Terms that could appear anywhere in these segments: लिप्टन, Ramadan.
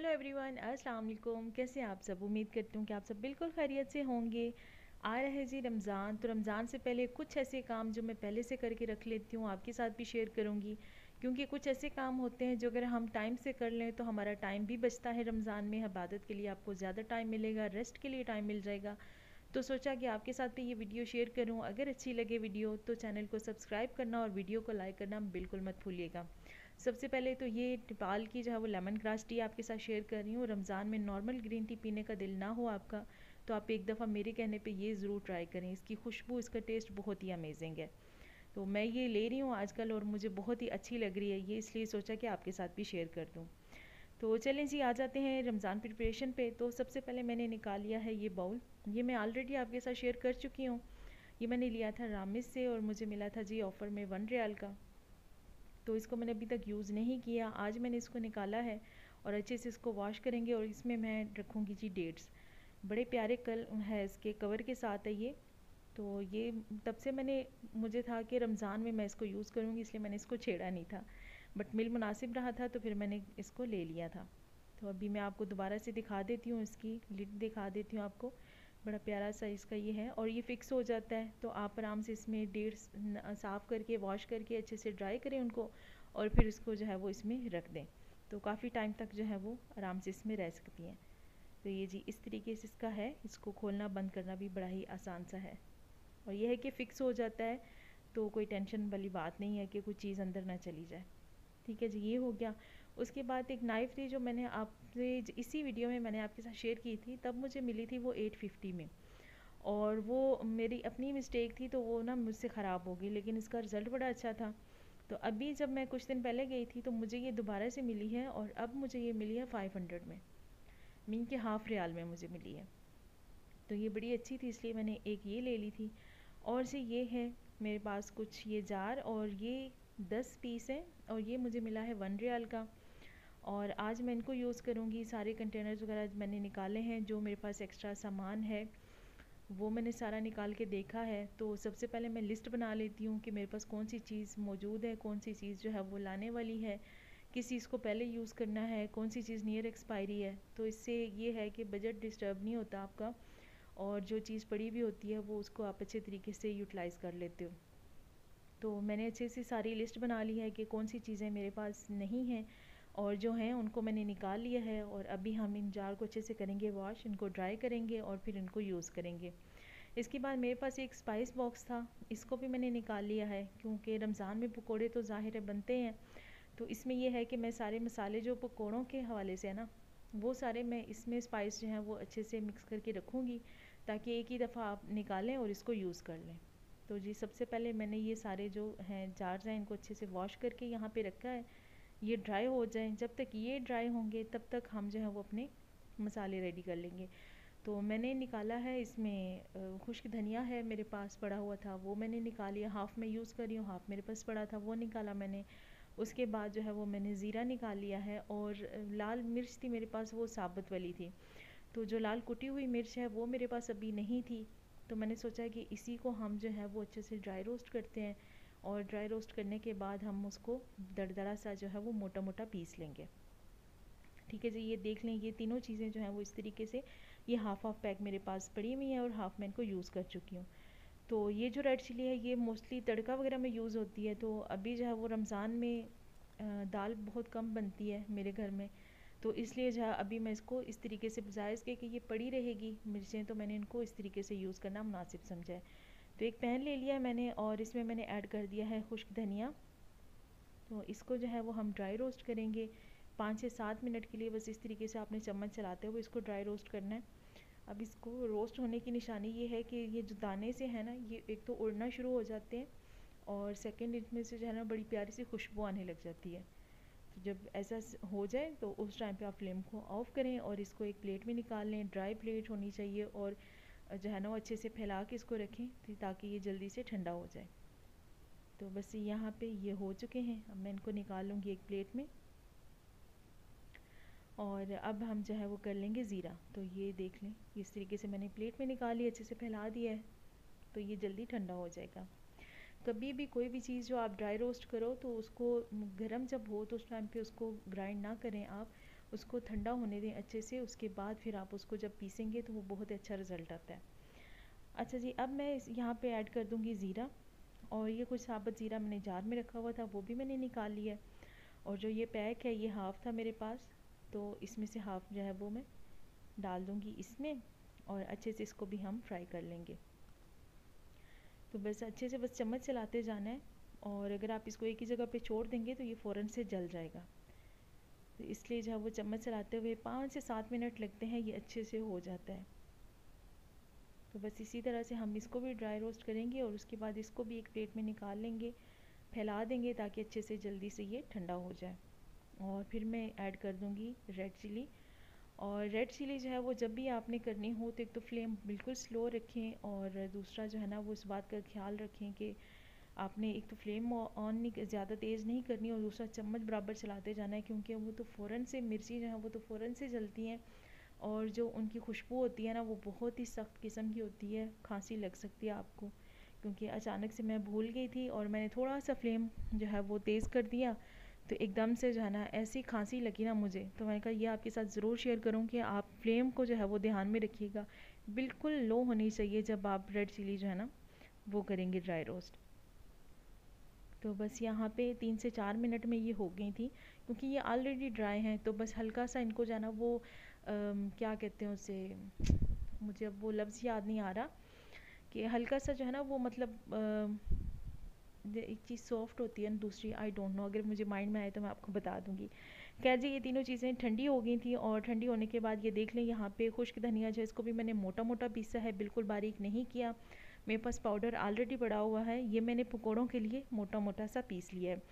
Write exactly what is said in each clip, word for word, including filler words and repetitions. Hello everyone, अस्सलाम वालेकुम। कैसे आप सब? उम्मीद करती हूँ कि आप सब बिल्कुल खैरियत से होंगे। आ रहा है जी रमज़ान, तो रमज़ान से पहले कुछ ऐसे काम जो मैं पहले से करके रख लेती हूँ आपके साथ भी शेयर करूँगी, क्योंकि कुछ ऐसे काम होते हैं जो अगर हम टाइम से कर लें तो हमारा टाइम भी बचता है। रमज़ान में इबादत के लिए आपको ज़्यादा टाइम मिलेगा, रेस्ट के लिए टाइम मिल जाएगा, तो सोचा कि आपके साथ भी ये वीडियो शेयर करूँ। अगर अच्छी लगे वीडियो तो चैनल को सब्सक्राइब करना और वीडियो को लाइक करना बिल्कुल मत भूलिएगा। सबसे पहले तो ये नेपाल की जो है वो लेमन ग्रास टी आपके साथ शेयर कर रही हूँ। रमज़ान में नॉर्मल ग्रीन टी पीने का दिल ना हो आपका, तो आप एक दफ़ा मेरे कहने पे ये ज़रूर ट्राई करें। इसकी खुशबू, इसका टेस्ट बहुत ही अमेजिंग है। तो मैं ये ले रही हूँ आजकल और मुझे बहुत ही अच्छी लग रही है ये, इसलिए सोचा कि आपके साथ भी शेयर कर दूँ। तो चलें जी, आ जाते हैं रमज़ान प्रिपरेशन पे। तो सबसे पहले मैंने निकाल लिया है ये बाउल, ये मैं ऑलरेडी आपके साथ शेयर कर चुकी हूँ। ये मैंने लिया था रामिस से और मुझे मिला था जी ऑफ़र में वन रियाल का, तो इसको मैंने अभी तक यूज़ नहीं किया। आज मैंने इसको निकाला है और अच्छे से इसको वॉश करेंगे और इसमें मैं रखूँगी जी डेट्स। बड़े प्यारे कल है, इसके कवर के साथ है ये। तो ये तब से मैंने मुझे था कि रमज़ान में मैं इसको यूज़ करूँगी, इसलिए मैंने इसको छेड़ा नहीं था, बट मिल मुनासिब रहा था तो फिर मैंने इसको ले लिया था। तो अभी मैं आपको दोबारा से दिखा देती हूँ, इसकी लिड दिखा देती हूँ आपको। बड़ा प्यारा सा इसका ये है और ये फ़िक्स हो जाता है, तो आप आराम से इसमें डेट्स साफ़ करके वॉश करके अच्छे से ड्राई करें उनको और फिर इसको जो है वो इसमें रख दें, तो काफ़ी टाइम तक जो है वो आराम से इसमें रह सकती हैं। तो ये जी इस तरीके से इसका है, इसको खोलना बंद करना भी बड़ा ही आसान सा है और यह है कि फ़िक्स हो जाता है, तो कोई टेंशन वाली बात नहीं है कि कोई चीज़ अंदर ना चली जाए। ठीक है जी, ये हो गया। उसके बाद एक नाइफ़ थी जो मैंने आपसे इसी वीडियो में मैंने आपके साथ शेयर की थी, तब मुझे मिली थी वो एट फिफ्टी में, और वो मेरी अपनी मिस्टेक थी, तो वो ना मुझसे ख़राब हो गई, लेकिन इसका रिज़ल्ट बड़ा अच्छा था। तो अभी जब मैं कुछ दिन पहले गई थी तो मुझे ये दोबारा से मिली है और अब मुझे ये मिली है फाइव हंड्रेड में, मीन के हाफ़ रियाल में मुझे मिली है। तो ये बड़ी अच्छी थी, इसलिए मैंने एक ये ले ली थी। और से ये है मेरे पास कुछ ये जार, और ये दस पीस हैं और ये मुझे मिला है वन रियाल का, और आज मैं इनको यूज़ करूँगी। सारे कंटेनर्स वगैरह मैंने निकाले हैं, जो मेरे पास एक्स्ट्रा सामान है वो मैंने सारा निकाल के देखा है। तो सबसे पहले मैं लिस्ट बना लेती हूँ कि मेरे पास कौन सी चीज़ मौजूद है, कौन सी चीज़ जो है वो लाने वाली है, किस चीज़ को पहले यूज़ करना है, कौन सी चीज़ नियर एक्सपायरी है। तो इससे ये है कि बजट डिस्टर्ब नहीं होता आपका, और जो चीज़ पड़ी भी होती है वो उसको आप अच्छे तरीके से यूटिलाइज़ कर लेते हो। तो मैंने अच्छे से सारी लिस्ट बना ली है कि कौन सी चीज़ें मेरे पास नहीं हैं, और जो हैं उनको मैंने निकाल लिया है। और अभी हम इन जार को अच्छे से करेंगे वॉश, इनको ड्राई करेंगे और फिर इनको यूज़ करेंगे। इसके बाद मेरे पास एक स्पाइस बॉक्स था, इसको भी मैंने निकाल लिया है, क्योंकि रमज़ान में पकोड़े तो ज़ाहिर है बनते हैं, तो इसमें यह है कि मैं सारे मसाले जो पकोड़ों के हवाले से है ना, वो सारे मैं इसमें स्पाइस जो हैं वो अच्छे से मिक्स करके रखूँगी, ताकि एक ही दफ़ा आप निकालें और इसको यूज़ कर लें। तो जी सबसे पहले मैंने ये सारे जो हैं जार्स हैं इनको अच्छे से वॉश करके यहाँ पे रखा है, ये ड्राई हो जाएं। जब तक ये ड्राई होंगे तब तक हम जो है वो अपने मसाले रेडी कर लेंगे। तो मैंने निकाला है, इसमें खुश्क धनिया है मेरे पास पड़ा हुआ था, वो मैंने निकाल लिया, हाफ़ में यूज़ करी हूँ, हाफ़ मेरे पास पड़ा था वो निकाला मैंने। उसके बाद जो है वो मैंने ज़ीरा निकाल लिया है, और लाल मिर्च थी मेरे पास, वो साबुत वाली थी, तो जो लाल कुटी हुई मिर्च है वो मेरे पास अभी नहीं थी, तो मैंने सोचा कि इसी को हम जो है वो अच्छे से ड्राई रोस्ट करते हैं, और ड्राई रोस्ट करने के बाद हम उसको दरदरा सा जो है वो मोटा मोटा पीस लेंगे। ठीक है जी, ये देख लें, ये तीनों चीज़ें जो हैं वो इस तरीके से, ये हाफ़ हाफ़ पैक मेरे पास पड़ी हुई हैं और हाफ़ मैं इनको यूज़ कर चुकी हूँ। तो ये जो रेड चिली है ये मोस्टली तड़का वगैरह में यूज़ होती है, तो अभी जो है वो रमज़ान में दाल बहुत कम बनती है मेरे घर में, तो इसलिए जहाँ अभी मैं इसको इस तरीके से बजाय इसके कि ये पड़ी रहेगी मिर्चें, तो मैंने इनको इस तरीके से यूज़ करना मुनासिब समझा है। तो एक पैन ले लिया है मैंने और इसमें मैंने ऐड कर दिया है खुश्क धनिया, तो इसको जो है वो हम ड्राई रोस्ट करेंगे पाँच से सात मिनट के लिए। बस इस तरीके से आपने चम्मच चलाते हुए इसको ड्राई रोस्ट करना है। अब इसको रोस्ट होने की निशानी ये है कि ये जो दाने से है ना, ये एक तो उड़ना शुरू हो जाते हैं, और सेकेंड इसमें से जो है ना बड़ी प्यारी सी खुशबू आने लग जाती है। तो जब ऐसा हो जाए तो उस टाइम पे आप फ्लेम को ऑफ़ करें और इसको एक प्लेट में निकाल लें। ड्राई प्लेट होनी चाहिए और जो है ना वो अच्छे से फैला के इसको रखें, ताकि ये जल्दी से ठंडा हो जाए। तो बस यहाँ पे ये हो चुके हैं, अब मैं इनको निकाल लूँगी एक प्लेट में। और अब हम जो है वो कर लेंगे ज़ीरा, तो ये देख लें इस तरीके से मैंने प्लेट में निकाली, अच्छे से फैला दिया है, तो ये जल्दी ठंडा हो जाएगा। कभी भी कोई भी चीज़ जो आप ड्राई रोस्ट करो तो उसको गर्म जब हो तो उस टाइम पे उसको ग्राइंड ना करें आप, उसको ठंडा होने दें अच्छे से, उसके बाद फिर आप उसको जब पीसेंगे तो वो बहुत अच्छा रिज़ल्ट आता है। अच्छा जी, अब मैं इस यहाँ पे ऐड कर दूँगी ज़ीरा, और ये कुछ साबुत ज़ीरा मैंने जार में रखा हुआ था वो भी मैंने निकाल लिया है, और जो ये पैक है ये हाफ़ था मेरे पास, तो इसमें से हाफ़ जो है वो मैं डाल दूँगी इसमें, और अच्छे से इसको भी हम फ्राई कर लेंगे। तो बस अच्छे से बस चम्मच चलाते जाना है, और अगर आप इसको एक ही जगह पे छोड़ देंगे तो ये फ़ौरन से जल जाएगा, तो इसलिए जो है वो चम्मच चलाते हुए पाँच से सात मिनट लगते हैं, ये अच्छे से हो जाता है। तो बस इसी तरह से हम इसको भी ड्राई रोस्ट करेंगे, और उसके बाद इसको भी एक प्लेट में निकाल लेंगे, फैला देंगे ताकि अच्छे से जल्दी से ये ठंडा हो जाए। और फिर मैं ऐड कर दूँगी रेड चिली, और रेड चिली जो है वो जब भी आपने करनी हो तो एक तो फ्लेम बिल्कुल स्लो रखें, और दूसरा जो है ना वो इस बात का ख्याल रखें कि आपने एक तो फ्लेम ऑन नहीं, ज़्यादा तेज़ नहीं करनी, और दूसरा चम्मच बराबर चलाते जाना है, क्योंकि वो तो फ़ौरन से मिर्ची जो है वो तो फ़ौरन से जलती हैं, और जो उनकी खुशबू होती है ना वो बहुत ही सख्त किस्म की होती है, खांसी लग सकती है आपको, क्योंकि अचानक से मैं भूल गई थी और मैंने थोड़ा सा फ्लेम जो है वो तेज़ कर दिया, तो एकदम से जो है ना ऐसी खांसी लगी ना मुझे, तो मैंने कहा ये आपके साथ ज़रूर शेयर करूँ कि आप फ्लेम को जो है वो ध्यान में रखिएगा, बिल्कुल लो होनी चाहिए जब आप रेड चिली जो है ना वो करेंगे ड्राई रोस्ट। तो बस यहाँ पे तीन से चार मिनट में ये हो गई थी, क्योंकि ये ऑलरेडी ड्राई हैं, तो बस हल्का सा इनको जाना वो आ, क्या कहते हैं उसे, मुझे अब वो लफ्ज़ याद नहीं आ रहा, कि हल्का सा जो है ना वो मतलब आ, एक चीज़ सॉफ्ट होती है ना दूसरी, आई डोंट नो, अगर मुझे माइंड में आए तो मैं आपको बता दूँगी। खैर जी, ये तीनों चीज़ें ठंडी हो गई थी, और ठंडी होने के बाद ये देख लें यहाँ पे खुश्क धनिया जो है इसको भी मैंने मोटा मोटा पीसा है, बिल्कुल बारीक नहीं किया, मेरे पास पाउडर ऑलरेडी पड़ा हुआ है, ये मैंने पकौड़ों के लिए मोटा मोटा सा पीस लिया है।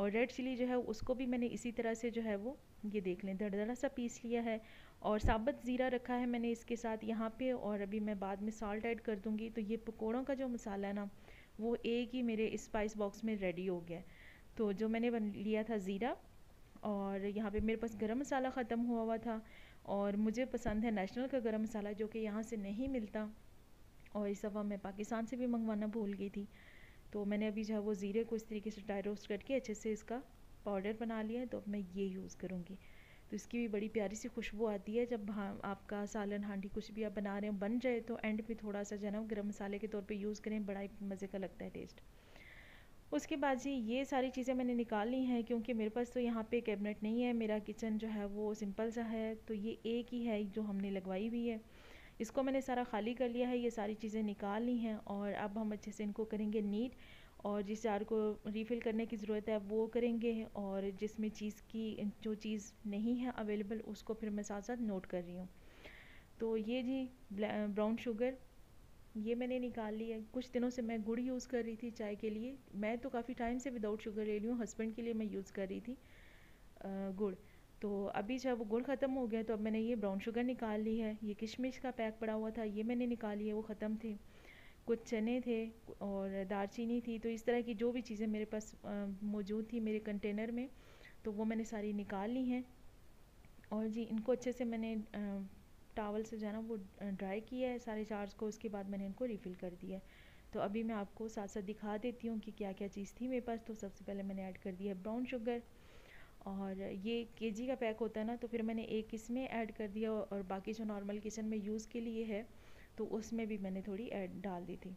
और रेड चिली जो है उसको भी मैंने इसी तरह से जो है वो ये देख लें दरदरा सा पीस लिया है, और साबुत ज़ीरा रखा है मैंने इसके साथ यहाँ पे, और अभी मैं बाद में साल्ट ऐड कर दूँगी। तो ये पकौड़ों का जो मसाला है ना वो एक ही मेरे स्पाइस बॉक्स में रेडी हो गया। तो जो मैंने बन लिया था ज़ीरा, और यहाँ पर मेरे पास गर्म मसाला ख़त्म हुआ हुआ था, और मुझे पसंद है नेशनल का गर्म मसाला जो कि यहाँ से नहीं मिलता, और इस दफ़ा मैं पाकिस्तान से भी मंगवाना भूल गई थी। तो मैंने अभी जो है वो ज़ीरे को इस तरीके से ड्राई रोस्ट करके अच्छे से इसका पाउडर बना लिया है, तो अब मैं ये यूज़ करूँगी। तो इसकी भी बड़ी प्यारी सी खुशबू आती है जब आपका सालन हांडी कुछ भी आप बना रहे हो बन जाए, तो एंड पे थोड़ा सा जो है ना गर्म मसाले के तौर पे यूज़ करें, बड़ा ही मज़े का लगता है टेस्ट। उसके बाद जी ये सारी चीज़ें मैंने निकाल ली हैं, क्योंकि मेरे पास तो यहाँ पर कैबिनेट नहीं है, मेरा किचन जो है वो सिंपल सा है, तो ये एक ही है जो हमने लगवाई हुई है, इसको मैंने सारा खाली कर लिया है, ये सारी चीज़ें निकाल ली हैं। और अब हम अच्छे से इनको करेंगे नीट, और जिस जार को रिफ़िल करने की ज़रूरत है वो करेंगे, और जिसमें चीज़ की जो चीज़ नहीं है अवेलेबल उसको फिर मैं साथ साथ नोट कर रही हूँ। तो ये जी ब्राउन शुगर ये मैंने निकाल ली है, कुछ दिनों से मैं गुड़ यूज़ कर रही थी चाय के लिए, मैं तो काफ़ी टाइम से विदाउट शुगर ले रही हूँ, हस्बैंड के लिए मैं यूज़ कर रही थी गुड़, तो अभी जब वो गुड़ ख़त्म हो गया तो अब मैंने ये ब्राउन शुगर निकाल ली है। ये किशमिश का पैक पड़ा हुआ था, ये मैंने निकाली है, वो ख़त्म थे, कुछ चने थे और दालचीनी थी। तो इस तरह की जो भी चीज़ें मेरे पास मौजूद थी मेरे कंटेनर में, तो वो मैंने सारी निकाल ली हैं। और जी इनको अच्छे से मैंने टावल से जाना वो ड्राई किया है सारे जार्स को, उसके बाद मैंने इनको रिफ़िल कर दिया है। तो अभी मैं आपको साथ साथ दिखा देती हूँ कि क्या क्या चीज़ थी मेरे पास। तो सबसे पहले मैंने ऐड कर दिया है ब्राउन शुगर, और ये केजी का पैक होता है ना, तो फिर मैंने एक इसमें ऐड कर दिया, और बाकी जो नॉर्मल किचन में यूज़ के लिए है तो उसमें भी मैंने थोड़ी ऐड डाल दी थी।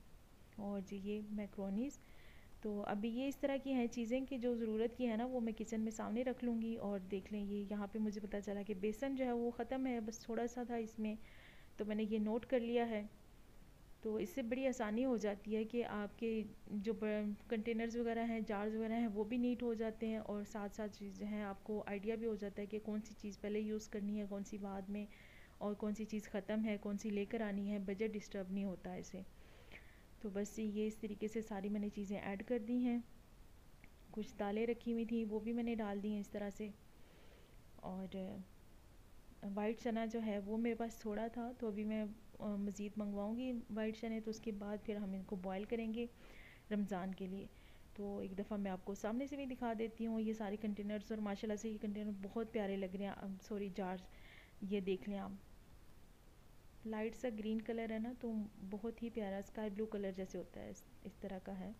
और जी ये मैक्रोनीज़, तो अभी ये इस तरह की हैं चीज़ें कि जो ज़रूरत की है ना वो मैं किचन में सामने रख लूँगी। और देख लें ये यहाँ पे मुझे पता चला कि बेसन जो है वो ख़त्म है, बस थोड़ा सा था इसमें, तो मैंने ये नोट कर लिया है। तो इससे बड़ी आसानी हो जाती है कि आपके जो कंटेनर्स वगैरह हैं, जार्स वगैरह हैं, वो भी नीट हो जाते हैं, और साथ साथ चीज़ें हैं आपको आइडिया भी हो जाता है कि कौन सी चीज़ पहले यूज़ करनी है, कौन सी बाद में, और कौन सी चीज़ ख़त्म है, कौन सी लेकर आनी है, बजट डिस्टर्ब नहीं होता है इसे। तो बस ये इस तरीके से सारी मैंने चीज़ें ऐड कर दी हैं। कुछ दालें रखी हुई थी वो भी मैंने डाल दी हैं इस तरह से, और वाइट चना जो है वो मेरे पास थोड़ा था, तो अभी मैं मज़ीद मंगवाऊंगी वाइट चने, तो उसके बाद फिर हम इनको बॉयल करेंगे रमज़ान के लिए। तो एक दफ़ा मैं आपको सामने से भी दिखा देती हूँ ये सारे कंटेनर्स, और माशाल्लाह से ये कंटेनर बहुत प्यारे लग रहे हैं, सॉरी जार्स। ये देख लें आप, लाइट सा ग्रीन कलर है ना, तो बहुत ही प्यारा स्काई ब्लू कलर जैसे होता है, इस, इस तरह का है,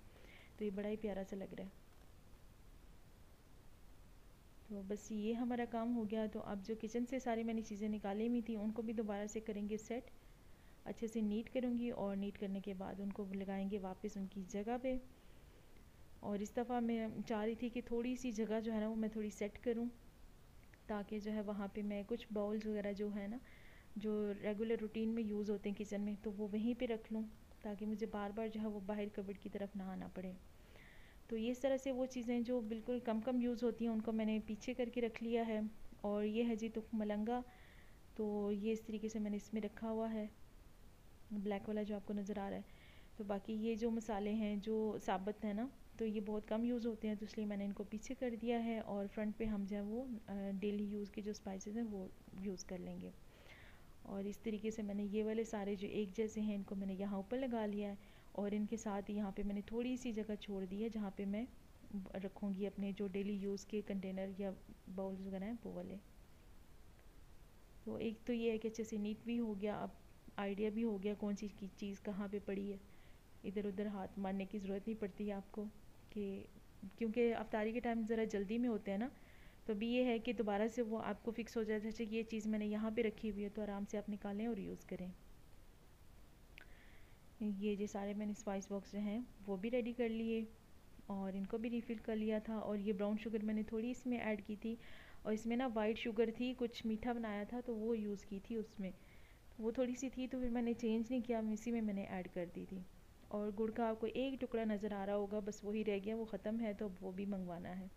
तो ये बड़ा ही प्यारा सा लग रहा है। तो बस ये हमारा काम हो गया। तो अब जो किचन से सारी मैंने चीज़ें निकाली हुई थी उनको भी दोबारा से करेंगे सेट, अच्छे से नीट करूँगी और नीट करने के बाद उनको लगाएंगे वापस उनकी जगह पे। और इस दफ़ा मैं चाह रही थी कि थोड़ी सी जगह जो है ना वो मैं थोड़ी सेट करूँ ताकि जो है वहाँ पे मैं कुछ बाउल्स वगैरह जो है ना जो रेगुलर रूटीन में यूज़ होते हैं किचन में तो वो वहीं पे रख लूँ ताकि मुझे बार बार जो है वो बाहर कबर्ड की तरफ ना आना पड़े। तो ये इस तरह से वो चीज़ें जो बिल्कुल कम कम यूज़ होती हैं उनको मैंने पीछे करके रख लिया है। और ये है जी तो मलंगा, तो ये इस तरीके से मैंने इसमें रखा हुआ है, ब्लैक वाला जो आपको नज़र आ रहा है। तो बाकी ये जो मसाले हैं जो साबुत हैं ना तो ये बहुत कम यूज़ होते हैं तो इसलिए मैंने इनको पीछे कर दिया है। और फ्रंट पे हम जो है वो डेली यूज़ के जो स्पाइसेस हैं वो यूज़ कर लेंगे। और इस तरीके से मैंने ये वाले सारे जो एक जैसे हैं इनको मैंने यहाँ ऊपर लगा लिया है और इनके साथ ही यहाँ पे मैंने थोड़ी सी जगह छोड़ दी है जहाँ पे मैं रखूँगी अपने जो डेली यूज़ के कंटेनर या बाउल्स वगैरह हैं वो वाले। तो एक तो ये है कि अच्छे से नीट भी हो गया, अब आइडिया भी हो गया कौन सी चीज़ कहाँ पर पड़ी है, इधर उधर हाथ मारने की ज़रूरत नहीं पड़ती है आपको कि क्योंकि अफ्तारी के टाइम ज़रा जल्दी में होते हैं ना। तो भी ये है कि दोबारा से वो आपको फ़िक्स हो जाता है कि ये चीज़ मैंने यहाँ पे रखी हुई है तो आराम से आप निकालें और यूज़ करें। ये जो सारे मैंने स्पाइस बॉक्स जो हैं वो भी रेडी कर लिए और इनको भी रिफ़िल कर लिया था। और ये ब्राउन शुगर मैंने थोड़ी इसमें ऐड की थी और इसमें ना वाइट शुगर थी, कुछ मीठा बनाया था तो वो यूज़ की थी उसमें, वो थोड़ी सी थी तो फिर मैंने चेंज नहीं किया, इसी में मैंने ऐड कर दी थी। और गुड़ का आपको एक टुकड़ा नज़र आ रहा होगा, बस वही रह गया, वो ख़त्म है तो वो भी मंगवाना है।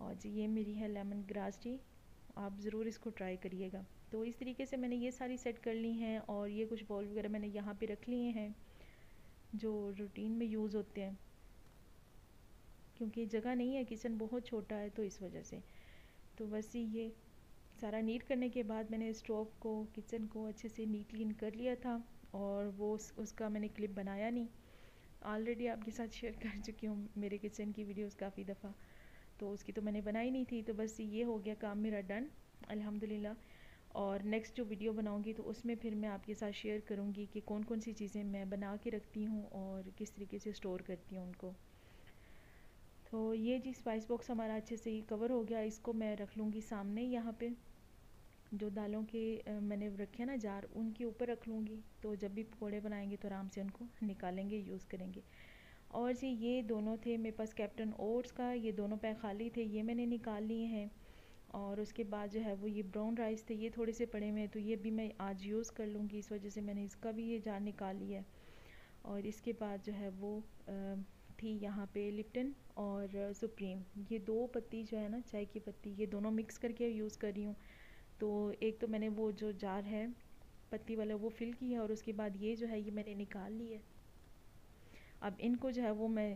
और जी ये मेरी है लेमन ग्रास टी, आप ज़रूर इसको ट्राई करिएगा। तो इस तरीके से मैंने ये सारी सेट कर ली हैं और ये कुछ बाउल वगैरह मैंने यहाँ पे रख लिए हैं जो रूटीन में यूज़ होते हैं क्योंकि जगह नहीं है, किचन बहुत छोटा है तो इस वजह से। तो बस ये सारा नीट करने के बाद मैंने स्टोव को, किचन को अच्छे से नीट क्लीन कर लिया था और वो उस, उसका मैंने क्लिप बनाया नहीं, ऑलरेडी आपके साथ शेयर कर चुकी हूँ मेरे किचन की वीडियोस काफ़ी दफ़ा, तो उसकी तो मैंने बनाई नहीं थी। तो बस ये हो गया काम मेरा डन अल्हम्दुलिल्लाह। और नेक्स्ट जो वीडियो बनाऊँगी तो उसमें फिर मैं आपके साथ शेयर करूँगी कि कौन कौन सी चीज़ें मैं बना के रखती हूँ और किस तरीके से स्टोर करती हूँ उनको। तो ये जी स्पाइस बॉक्स हमारा अच्छे से ही कवर हो गया, इसको मैं रख लूँगी सामने, यहाँ पर जो दालों के मैंने रखे हैं ना जार उनके ऊपर रख लूँगी तो जब भी पकौड़े बनाएंगे तो आराम से उनको निकालेंगे, यूज़ करेंगे। और जी ये दोनों थे मेरे पास कैप्टन ओट्स का, ये दोनों पैक खाली थे, ये मैंने निकाल लिए हैं। और उसके बाद जो है वो ये ब्राउन राइस थे, ये थोड़े से पड़े हुए हैं तो ये भी मैं आज यूज़ कर लूँगी, इस वजह से मैंने इसका भी ये जार निकाल लिया है। और इसके बाद जो है वो थी यहाँ पे लिप्टन और सुप्रीम, ये दो पत्ती जो है ना चाय की पत्ती ये दोनों मिक्स करके यूज़ कर रही हूँ। तो एक तो मैंने वो जो जार है पत्ती वाला वो फिल की है और उसके बाद ये जो है ये मैंने निकाल ली है। अब इनको जो है वो मैं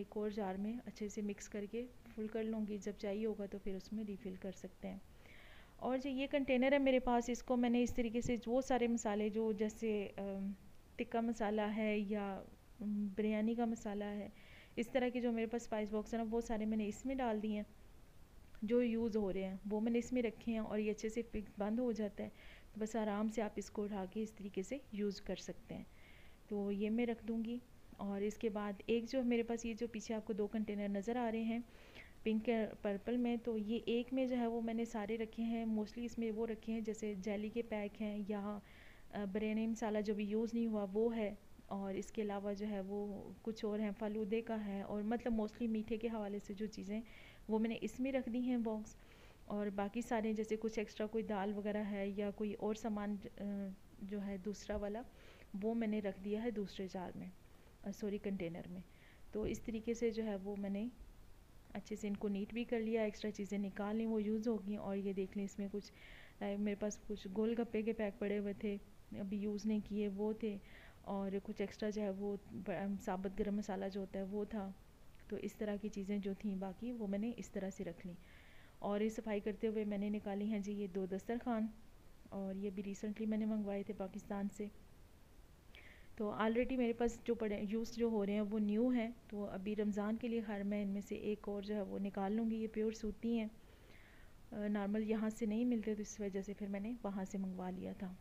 एक और जार में अच्छे से मिक्स करके फुल कर लूँगी, जब चाहिए होगा तो फिर उसमें रिफ़िल कर सकते हैं। और जो ये कंटेनर है मेरे पास, इसको मैंने इस तरीके से वो सारे मसाले जो जैसे टिक्का मसाला है या बिरयानी का मसाला है, इस तरह के जो मेरे पास स्पाइस बॉक्स है ना वो सारे मैंने इसमें डाल दिए हैं, जो यूज़ हो रहे हैं वो मैंने इसमें रखे हैं। और ये अच्छे से फिक्स बंद हो जाता है तो बस आराम से आप इसको उठा के इस तरीके से यूज़ कर सकते हैं। तो ये मैं रख दूँगी। और इसके बाद एक जो मेरे पास ये जो पीछे आपको दो कंटेनर नज़र आ रहे हैं पिंक पर्पल में, तो ये एक में जो है वो मैंने सारे रखे हैं, मोस्टली इसमें वो रखे हैं जैसे जेली के पैक हैं या बिरयानी मसाला जो भी यूज़ नहीं हुआ वो है। और इसके अलावा जो है वो कुछ और हैं, फालूदे का है, और मतलब मोस्टली मीठे के हवाले से जो चीज़ें वो मैंने इसमें रख दी हैं बॉक्स। और बाकी सारे जैसे कुछ एक्स्ट्रा कोई दाल वगैरह है या कोई और सामान जो है दूसरा वाला वो मैंने रख दिया है दूसरे जार में, सॉरी कंटेनर में। तो इस तरीके से जो है वो मैंने अच्छे से इनको नीट भी कर लिया, एक्स्ट्रा चीज़ें निकाल ली वो यूज़ होगी। और ये देख लें इसमें कुछ मेरे पास कुछ गोल गप्पे के पैक पड़े हुए थे अभी यूज़ नहीं किए वो थे, और कुछ एक्स्ट्रा जो है वो साबुत गरम मसाला जो होता है वो था। तो इस तरह की चीज़ें जो थीं बाकी वो मैंने इस तरह से रख ली। और ये सफाई करते हुए मैंने निकाली हैं जी ये दो दस्तरखान, और ये भी रिसेंटली मैंने मंगवाए थे पाकिस्तान से। तो ऑलरेडी मेरे पास जो पड़े यूज़ जो हो रहे हैं वो न्यू हैं, तो अभी रमज़ान के लिए हर मैं इनमें से एक और जो है वो निकाल लूँगी। ये प्योर सूती हैं, नॉर्मल यहाँ से नहीं मिलते तो इस वजह से फिर मैंने वहाँ से मंगवा लिया था।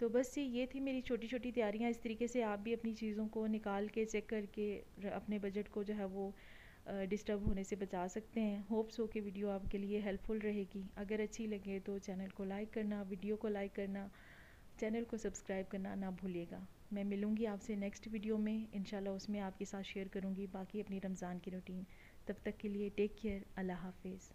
तो बस ये थी मेरी छोटी छोटी तैयारियां। इस तरीके से आप भी अपनी चीज़ों को निकाल के चेक करके अपने बजट को जो है वो डिस्टर्ब होने से बचा सकते हैं। होप्स हो कि वीडियो आपके लिए हेल्पफुल रहेगी। अगर अच्छी लगे तो चैनल को लाइक करना, वीडियो को लाइक करना, चैनल को सब्सक्राइब करना ना भूलिएगा। मैं मिलूँगी आपसे नेक्स्ट वीडियो में, इंशाल्लाह उसमें आपके साथ शेयर करूँगी बाकी अपनी रमज़ान की रूटीन। तब तक के लिए टेक केयर, अल्लाह हाफिज़।